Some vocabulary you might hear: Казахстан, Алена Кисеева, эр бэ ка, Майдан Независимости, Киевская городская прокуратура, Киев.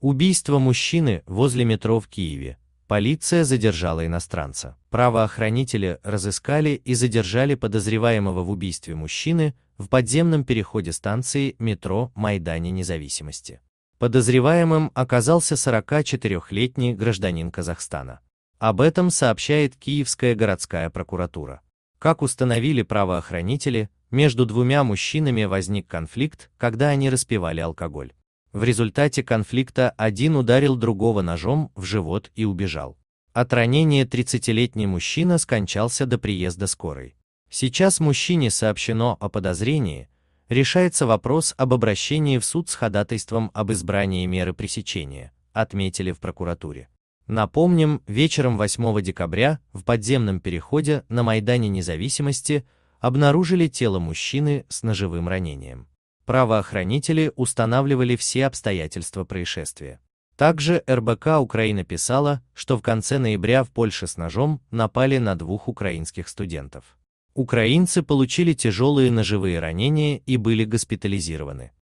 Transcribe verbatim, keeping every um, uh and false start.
Убийство мужчины возле метро в Киеве. Полиция задержала иностранца. Правоохранители разыскали и задержали подозреваемого в убийстве мужчины в подземном переходе станции метро Майдане Независимости. Подозреваемым оказался сорокачетырёхлетний гражданин Казахстана. Об этом сообщает Киевская городская прокуратура. Как установили правоохранители, между двумя мужчинами возник конфликт, когда они распивали алкоголь. В результате конфликта один ударил другого ножом в живот и убежал. От ранения тридцатилетний мужчина скончался до приезда скорой. Сейчас мужчине сообщено о подозрении, решается вопрос об обращении в суд с ходатайством об избрании меры пресечения, отметили в прокуратуре. Напомним, вечером восьмого декабря в подземном переходе на Майдане Независимости обнаружили тело мужчины с ножевым ранением. Правоохранители устанавливали все обстоятельства происшествия. Также эр бэ ка Украина писала, что в конце ноября в Польше с ножом напали на двух украинских студентов. Украинцы получили тяжелые ножевые ранения и были госпитализированы.